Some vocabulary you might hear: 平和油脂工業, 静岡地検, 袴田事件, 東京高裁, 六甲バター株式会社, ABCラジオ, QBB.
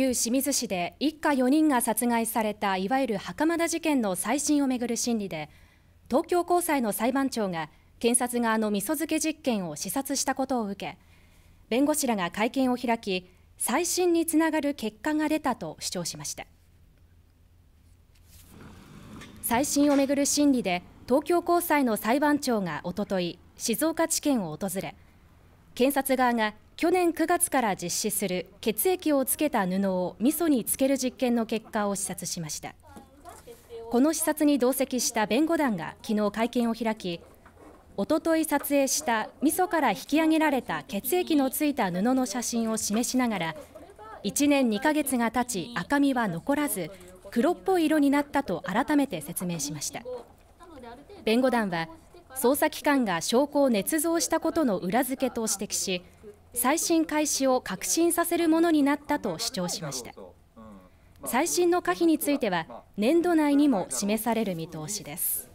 旧清水市で一家4人が殺害されたいわゆる袴田事件の再審をめぐる審理で、東京高裁の裁判長が検察側の味噌漬け実験を視察したことを受け、弁護士らが会見を開き、再審につながる結果が出たと主張しました。再審をめぐる審理で、東京高裁の裁判長がおととい、静岡地検を訪れ、検察側が去年9月から実施する血液をつけた布を味噌につける実験の結果を視察しました。この視察に同席した弁護団が昨日会見を開き、おととい撮影した味噌から引き上げられた血液のついた布の写真を示しながら、1年2ヶ月が経ち赤みは残らず黒っぽい色になったと改めて説明しました。弁護団は、捜査機関が証拠を捏造したことの裏付けと指摘し、再審開始を確信させるものになったと主張しました。再審の可否については年度内にも示される見通しです。